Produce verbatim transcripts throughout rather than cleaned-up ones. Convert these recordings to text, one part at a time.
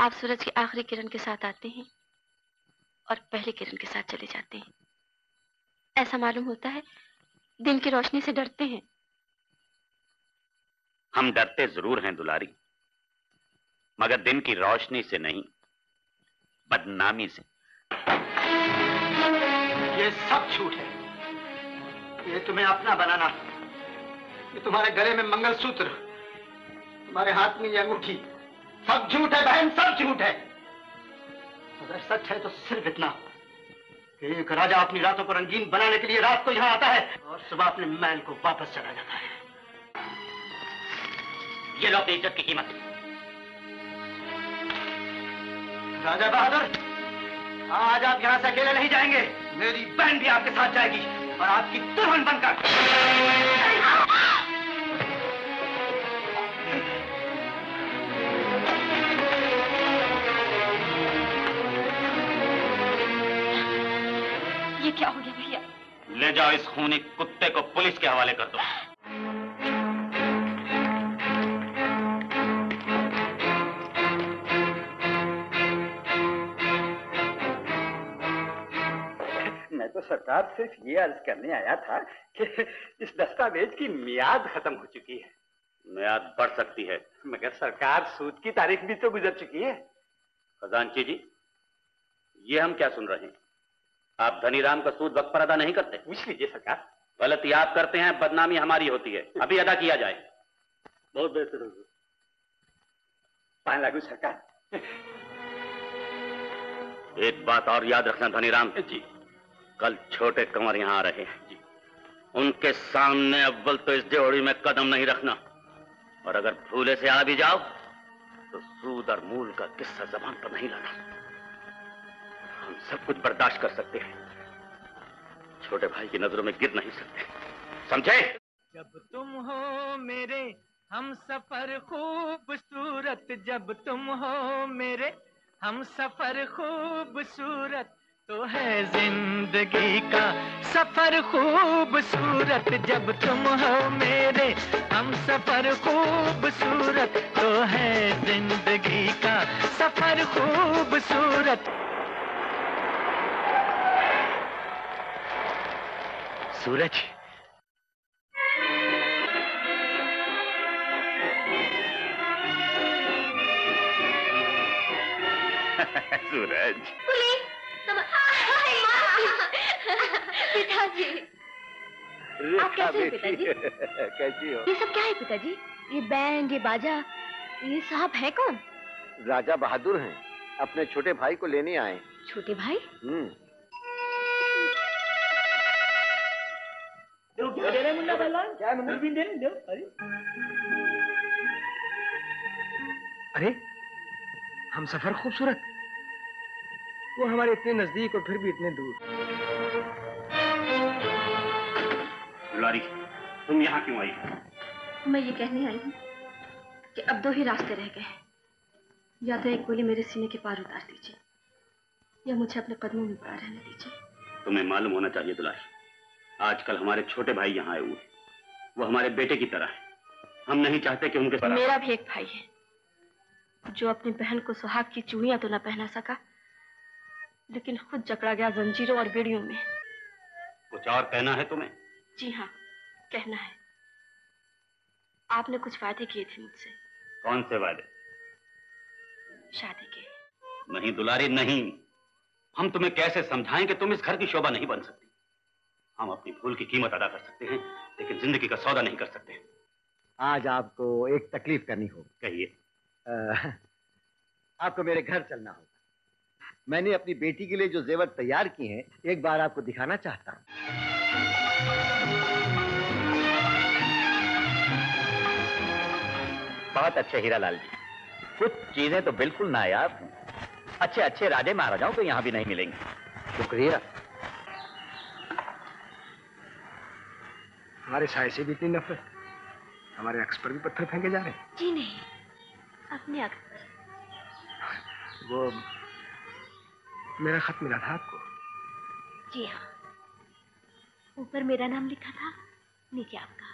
आप सूरज की आखिरी किरण के साथ आते हैं और पहली किरण के साथ चले जाते हैं। ऐसा मालूम होता है दिन की रोशनी से डरते हैं। हम डरते जरूर हैं दुलारी, मगर दिन की रोशनी से नहीं, बदनामी से। ये सब झूठ है। ये तुम्हें अपना बनाना, ये तुम्हारे गले में मंगलसूत्र, तुम्हारे हाथ में ये अंगूठी, सब झूठ है बहन, सब झूठ है। अगर सच है तो सिर्फ इतना कि एक राजा अपनी रातों को रंगीन बनाने के लिए रात को यहाँ आता है और सुबह अपने महल को वापस चला जाता है। ये लो अपनी इज्जत की कीमत। राजा बहादुर, आज आप यहाँ से अकेले नहीं जाएंगे, मेरी बहन भी आपके साथ जाएगी और आपकी दुल्हन बनकर। ये क्या हो गया भैया? ले जाओ इस खूनी कुत्ते को पुलिस के हवाले कर दो। तो सरकार सिर्फ ये अर्ज करने आया था कि इस दस्तावेज की मियाद खत्म हो चुकी है। मियाद बढ़ सकती है, मगर सरकार सूद की तारीख भी तो गुजर चुकी है। खजांची जी, ये हम क्या सुन रहे हैं? आप धनीराम का सूद वक्त पर अदा नहीं करते। पूछ लीजिए सरकार। गलती आप करते हैं, बदनामी हमारी होती है। अभी अदा किया जाए। बहुत बेहतर होगा। पान लागू सरकार। एक बात और याद रखना धनीराम जी, कल छोटे कंवर यहाँ आ रहे हैं, उनके सामने अव्वल तो इस ड्योढ़ी में कदम नहीं रखना, और अगर भूले से आ भी जाओ तो सूद और मूल का किस्सा जबान पर नहीं लाना। हम सब कुछ बर्दाश्त कर सकते हैं, छोटे भाई की नजरों में गिर नहीं सकते, समझे? जब तुम हो मेरे हम सफर खूबसूरत, जब तुम हो मेरे हम सफर खूबसूरत, तो है जिंदगी का सफर खूबसूरत, जब तुम हो मेरे हम सफर खूबसूरत, तो है जिंदगी का सफर खूबसूरत। सूरज, सूरज पिताजी, आप कैसे हैं पिताजी? कैसी हो? ये सब क्या है पिताजी? ये बैंड, ये बाजा, ये साहब है कौन? राजा बहादुर हैं, अपने छोटे भाई को लेने आए। छोटे भाई? हम्म। मुन्ना पहलवान, क्या मुन्ना? अरे अरे, हम सफर खूबसूरत, वो हमारे इतने नजदीक और फिर भी इतने दूर। दुलारी, तुम यहाँ क्यों आई? मैं ये कहने आई हूँ कि अब दो ही रास्ते रह गए हैं, या तो एक गोली मेरे सीने के पार उतार दीजिए या मुझे अपने कदमों में पड़ा रहने दीजिए। तुम्हें मालूम होना चाहिए दुलारी, आजकल हमारे छोटे भाई यहाँ आए हुए हैं, वो हमारे बेटे की तरह है। हम नहीं चाहते कि उनके साथ। मेरा भी एक भाई है जो अपनी बहन को सुहाग की चूड़ियां तो न पहना सका, लेकिन खुद जकड़ा गया जंजीरों और बेड़ियों में। कुछ और कहना है तुम्हें? जी हाँ, कहना है। आपने कुछ वादे किए थे मुझसे। कौन से वादे? शादी के। नहीं दुलारी नहीं, हम तुम्हें कैसे समझाएं कि तुम इस घर की शोभा नहीं बन सकती। हम अपनी भूल की कीमत अदा कर सकते हैं, लेकिन जिंदगी का सौदा नहीं कर सकते। आज आपको एक तकलीफ करनी होगी। कहिए। आपको मेरे घर चलना होगा। मैंने अपनी बेटी के लिए जो जेवर तैयार किए हैं एक बार आपको दिखाना चाहता हूँ। बहुत अच्छे हीरा लाल जी, कुछ चीजें तो बिल्कुल नायाब हैं, अच्छे अच्छे राजे महाराजाओं को यहाँ भी नहीं मिलेंगे। शुक्रिया। हमारे साय से भी इतनी नफरत, हमारे अक्स पर भी पत्थर फेंके जा रहे हैं। जी नहीं, अपने अक्स पर। वो मेरा खत मिला था आपको? जी हाँ, ऊपर मेरा नाम लिखा था, नीचे आपका,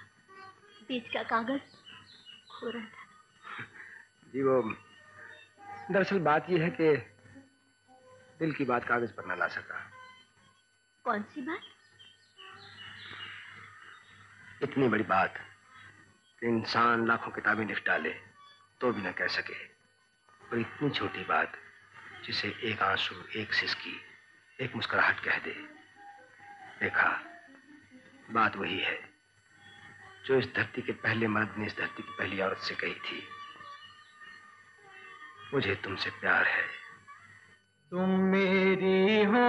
बीच का कागज खोरा था। जी वो दरअसल बात यह है कि दिल की बात कागज पर न ला सका। कौन सी बात? इतनी बड़ी बात कि इंसान लाखों किताबें लिख डाले तो भी न कह सके, और इतनी छोटी बात जिसे एक आंसू, एक सिसकी, एक मुस्कुराहट कह दे। देखा, बात वही है जो इस धरती के पहले मर्द ने इस धरती की पहली औरत से कही थी। मुझे तुमसे प्यार है। तुम मेरी हो,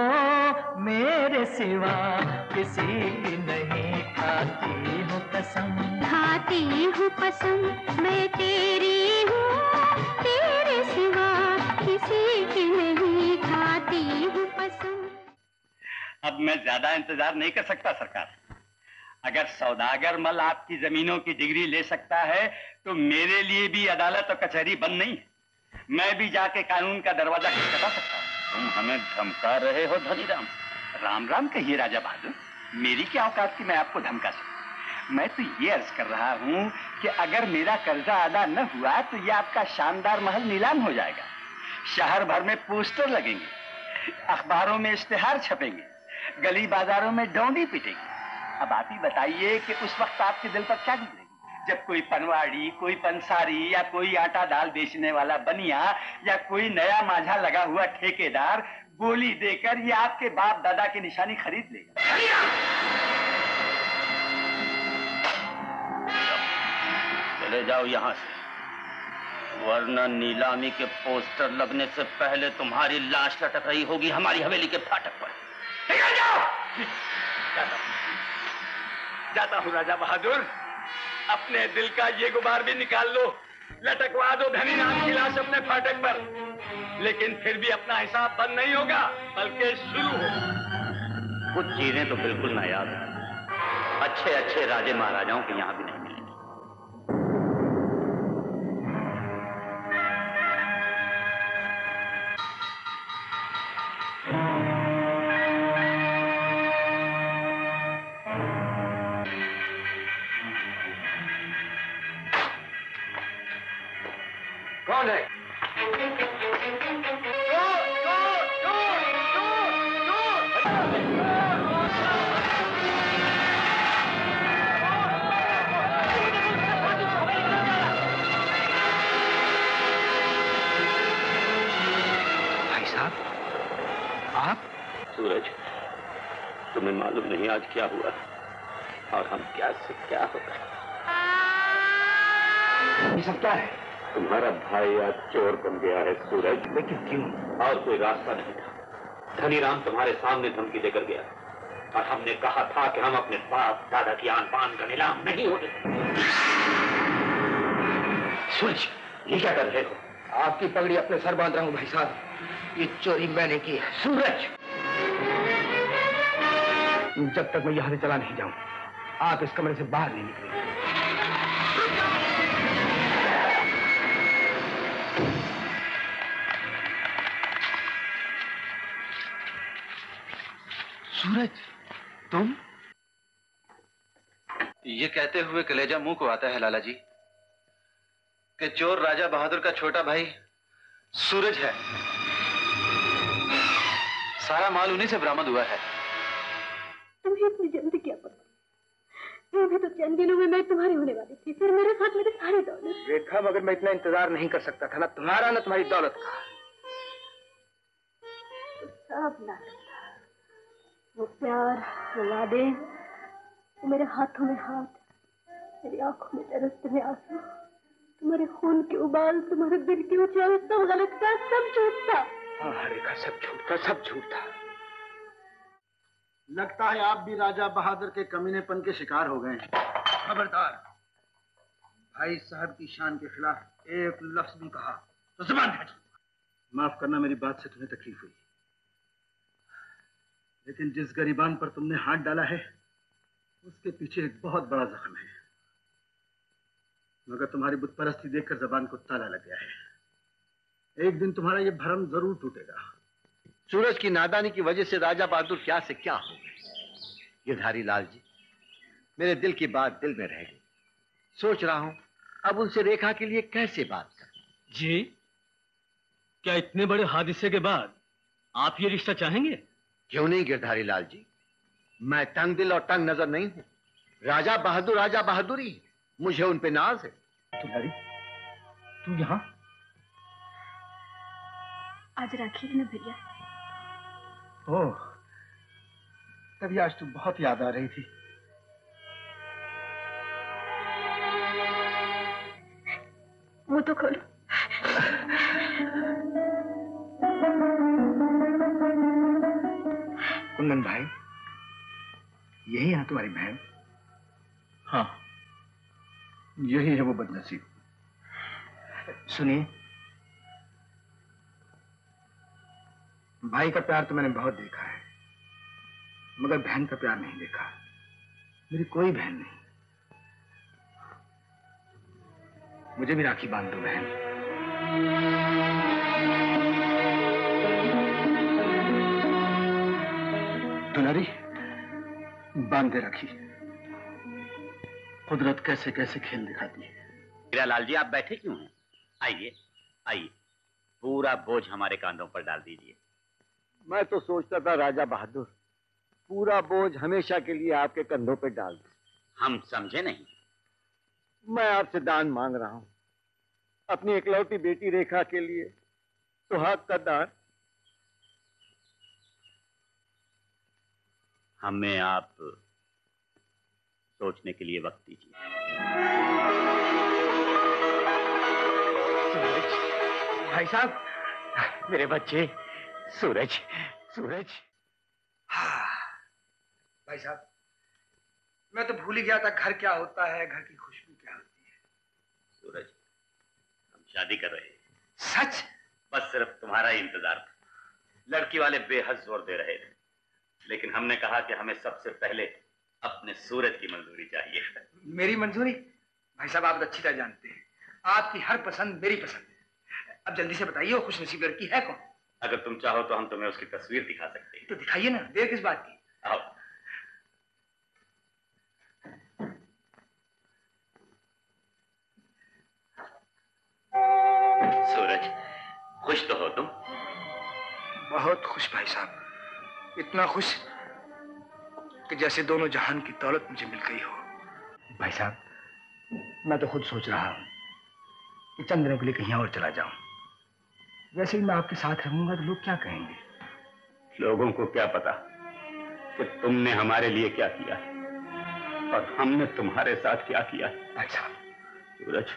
मेरे सिवा किसी की नहीं। खाती हूँ कसम, खाती हूँ कसम, मैं तेरी हूँ, तेरे सिवा किसी की नहीं। खाती हूँ कसम। अब मैं ज्यादा इंतजार नहीं कर सकता सरकार। अगर सौदागर मल आपकी जमीनों की डिग्री ले सकता है तो मेरे लिए भी अदालत और कचहरी बंद नहीं है। मैं भी जाके कानून का दरवाजा खटखटा सकता हूँ। तुम हमें धमका रहे हो धनीराम। राम राम कहिए राजा बहादुर, मेरी क्या औकात कि मैं आपको धमका सकूं। मैं तो ये अर्ज कर रहा हूँ कि अगर मेरा कर्जा अदा न हुआ तो ये आपका शानदार महल नीलाम हो जाएगा। शहर भर में पोस्टर लगेंगे, अखबारों में इश्तेहार छपेंगे, गली बाजारों में डोंडी पिटेंगे। अब आप ही बताइए कि उस वक्त आपके दिल पर क्या गुजरेगी, जब कोई पनवाड़ी, कोई पंसारी या कोई आटा दाल बेचने वाला बनिया या कोई नया माझा लगा हुआ ठेकेदार गोली देकर ये आपके बाप दादा की निशानी खरीद लेगा। चले जाओ यहाँ से, वरना नीलामी के पोस्टर लगने से पहले तुम्हारी लाश लटक रही होगी हमारी हवेली के फाटक पर। निकल जाओ। जाता हूँ राजा बहादुर, अपने दिल का ये गुबार भी निकाल लो, लटकवा दो धनीराम की लाश अपने फाटक पर, लेकिन फिर भी अपना हिसाब बंद नहीं होगा बल्कि शुरू होगा। कुछ चीजें तो बिल्कुल नायाब हैं, अच्छे अच्छे राजे महाराजाओं के यहाँ भी नहीं मिलेंगे। क्या हुआ और हम क्या से क्या हो गए? ये सब क्या है? तुम्हारा भाई आज चोर बन गया है सूरज। लेकिन क्यों? और कोई रास्ता नहीं था। धनीराम तुम्हारे सामने धमकी देकर गया और हमने कहा था कि हम अपने बाप दादा की आन पान का नीलाम नहीं होने। सूरज ये क्या कर रहे हो? आपकी पगड़ी अपने सर बांध रहा हूँ भाई साहब, ये चोरी मैंने की है। सूरज जब तक मैं यहाँ से चला नहीं जाऊं आप इस कमरे से बाहर नहीं निकलेंगे। सूरज तुम ये कहते हुए कलेजा मुंह को आता है लाला जी कि चोर राजा बहादुर का छोटा भाई सूरज है। सारा माल उन्हीं से बरामद हुआ है। इतनी जल्दी क्या पता? अभी तो चंद दिनों में मैं तुम्हारी होने वाली थी, फिर मेरे साथ मेरे सारे दौलत। रेखा मगर मैं इतना इंतजार नहीं कर सकता था, ना तुम्हारा ना तुम्हारी दौलत का। तो सब नाटक था, वो प्यार, वो वादे, वो मेरे हाथों में हाथ, मेरी आंखों में तरस, तुम्हें आंसू, तुम्हारे खून के उबाल, तुम्हारे दिल की ऊंचाई, सब गलत था, सब झूठ था। हाँ रेखा सब झूठ था, सब झूठ था। लगता है आप भी राजा बहादुर के कमीनेपन के शिकार हो गए हैं। खबरदार, भाई साहब की शान के खिलाफ एक लफ्ज भी कहा तो जुबान काट दूंगा। माफ करना मेरी बात से तुम्हें तकलीफ हुई, लेकिन जिस गरीबान पर तुमने हाथ डाला है उसके पीछे एक बहुत बड़ा जख्म है। मगर तुम्हारी बुतपरस्ती देखकर जबान को ताला लग गया है। एक दिन तुम्हारा ये भरम जरूर टूटेगा। सूरज की नादानी की वजह से राजा बहादुर क्या से क्या हो गए। गिरधारी लाल जी मेरे दिल की बात दिल में रह गई। सोच रहा हूं अब उनसे रेखा के लिए कैसे बात करूं। जी क्या इतने बड़े हादसे के बाद आप ये रिश्ता चाहेंगे? क्यों नहीं गिरधारी लाल जी, मैं तंग दिल और तंग नजर नहीं हूँ। राजा बहादुर राजा बहादुरी, मुझे उन पे नाज है। दुलारी, तू यहाँ? आज राखी है ना भैया। ओह, तभी आज तू बहुत याद आ रही थी। मुँह तो खोलो। कुंदन भाई, यही है ना तुम्हारी बहन? हाँ, यही है वो बदनसीब। सुनिए, भाई का प्यार तो मैंने बहुत देखा है, मगर बहन का प्यार नहीं देखा। मेरी कोई बहन नहीं। मुझे भी राखी बांध दो बहन। दुलारी, बांध दे राखी। कुदरत कैसे कैसे खेल दिखाती है। गिरलाल जी, आप बैठे क्यों हैं? आइए आइए, पूरा बोझ हमारे कांधों पर डाल दीजिए। मैं तो सोचता था राजा बहादुर पूरा बोझ हमेशा के लिए आपके कंधों पर डाल दे। हम समझे नहीं। मैं आपसे दान मांग रहा हूँ, अपनी इकलौती बेटी रेखा के लिए सुहाग का दान। हमें आप सोचने के लिए वक्त दीजिए। सूरज भाई साहब, मेरे बच्चे सूरज। सूरज, हाँ भाई साहब, मैं तो भूल ही गया था घर क्या होता है, घर की खुशबू क्या होती है। सूरज, हम शादी कर रहे हैं। सच? बस सिर्फ तुम्हारा ही इंतजार था। लड़की वाले बेहद जोर दे रहे थे, लेकिन हमने कहा कि हमें सबसे पहले अपने सूरज की मंजूरी चाहिए। मेरी मंजूरी? भाई साहब, आप तो अच्छी तरह जानते हैं, आपकी हर पसंद मेरी पसंद है। अब जल्दी से बताइए, खुशनसीब लड़की है कौन? अगर तुम चाहो तो हम तुम्हें उसकी तस्वीर दिखा सकते हैं। तो दिखाइए ना, देर किस बात की। आओ। सूरज, खुश तो हो तुम? बहुत खुश भाई साहब, इतना खुश कि जैसे दोनों जहान की दौलत मुझे मिल गई हो। भाई साहब, मैं तो खुद सोच रहा हूँ कि चंद दिनों के लिए कहीं और चला जाऊं। वैसे ही मैं आपके साथ रहूंगा तो लोग क्या कहेंगे? लोगों को क्या पता कि तुमने हमारे लिए क्या किया और हमने तुम्हारे साथ क्या किया। अच्छा सूरज,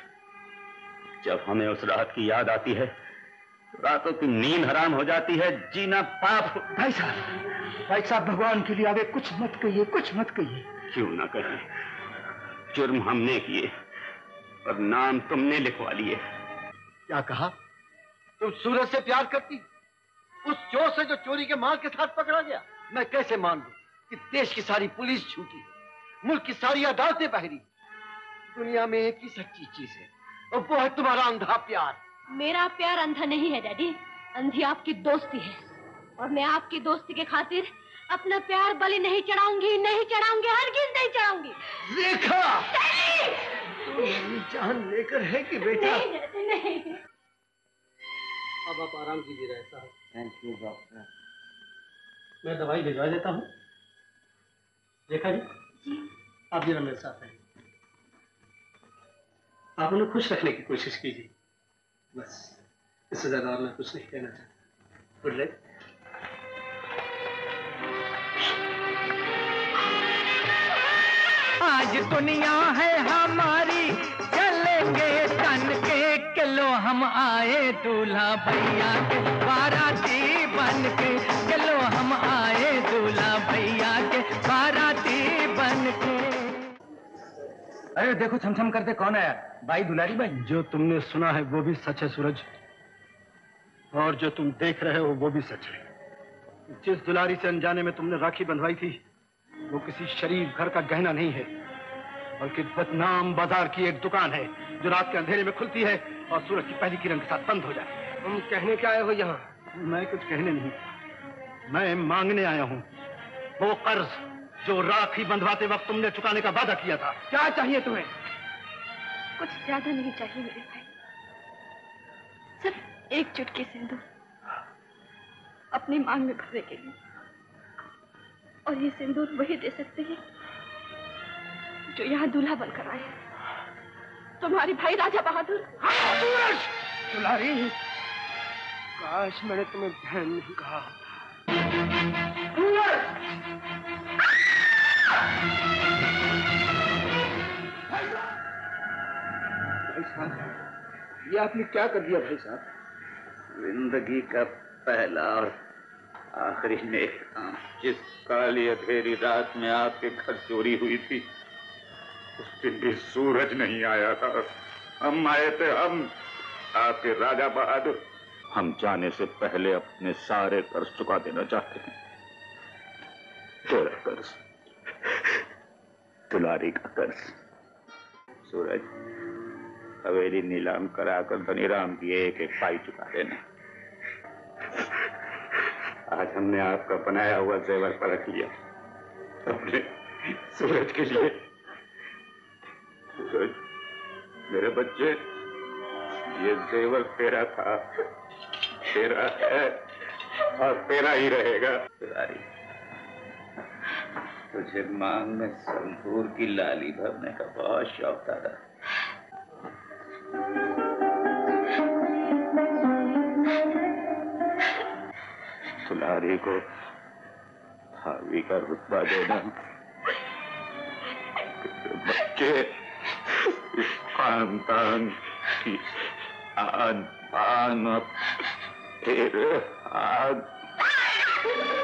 जब हमें उस रात की याद आती है, रातों की नींद हराम हो जाती है, जीना पाप। भाई साहब, भाई साहब, भगवान के लिए आगे कुछ मत कहिए, कुछ मत कहिए। क्यों ना कहिए? जुर्म हमने किए और नाम तुमने लिखवा लिए। क्या कहा? तुम सूरज से प्यार करती? उस चोर से जो चोरी के माल के साथ पकड़ा गया। मैं कैसे मान लूं कि देश की सारी पुलिस झूठी, मुल्क की सारी अदालतें बहरी। दुनिया में एक ही सच्ची चीज है और वो है तुम्हारा अंधा प्यार। मेरा प्यार अंधा नहीं है डैडी, अंधी आपकी दोस्ती है। और मैं आपकी दोस्ती के खातिर अपना प्यार बलि नहीं चढ़ाऊंगी, नहीं चढ़ाऊंगी, हरगिज़ नहीं चढ़ाऊंगी। रेखा, तो जान लेकर है कि बेटा? नहीं, नहीं। अब आप आराम कीजिए राय साहब। Thank you doctor. मैं दवाई भिजवा देता हूँ। रेखा जी, जी आप जरा मेरे साथ हैं। आप उन्हें खुश रखने की कोशिश कीजिए, बस इससे ज्यादा और मैं कुछ नहीं कहना चाहता। Good luck. आज दुनिया है हमारी, चलेंगे तन के चलो हम आए दूल्हा भैया के, बाराती बन के चलो हम आए दूल्हा भैया के, बाराती बन के। अरे देखो, छमछम करते कौन आया? भाई दुलारी भाई। जो तुमने सुना है वो भी सच है सूरज, और जो तुम देख रहे हो वो भी सच है। जिस दुलारी से अनजाने में तुमने राखी बंधवाई थी, वो किसी शरीफ घर का गहना नहीं है, बल्कि बदनाम बाजार की एक दुकान है जो रात के अंधेरे में खुलती है और सूरज की पहली किरण के साथ बंद हो जाती है। तुम कहने क्या आए हो यहाँ? मैं कुछ कहने नहीं, मैं मांगने आया हूँ वो कर्ज जो राखी बंधवाते वक्त तुमने चुकाने का वादा किया था। क्या चाहिए तुम्हें? कुछ ज्यादा नहीं चाहिए मेरे भाई, सिर्फ एक चुटकी सिंदूर अपनी मांग में भरने के लिए, और ये सिंदूर वही दे सकते हैं जो यहाँ दूल्हा बनकर आए हैं, तुम्हारे भाई राजा बहादुर। दुलारी, काश मैंने तुम्हें बहन नहीं कहा। भाई साहब, ये आपने क्या कर दिया? भाई साहब, जिंदगी का पहला और आखिरी नेक काम जिस काली अंधेरी रात में आपके घर चोरी हुई थी, उस दिन भी सूरज नहीं आया था। हम आए थे, हम आपके राजा बहादुर। हम जाने से पहले अपने सारे कर्ज चुका देना चाहते हैं। तेरा कर्ज, तुलारी का कर्ज। सूरज, हवेली नीलाम कराकर धनीराम की एक एक पाई चुका देना। आज हमने आपका बनाया हुआ जेवर परख लिया, अपने सूरज के लिए। सूरज, मेरे बच्चे, ये जेवर तेरा था, तेरा है और तेरा ही रहेगा। तुझे मांग में संतूर की लाली भरने का बहुत शौक था। तुलारी को हावी का रुतबा देना, बच्चे इस खानदान की आन पान तेरे हाथ।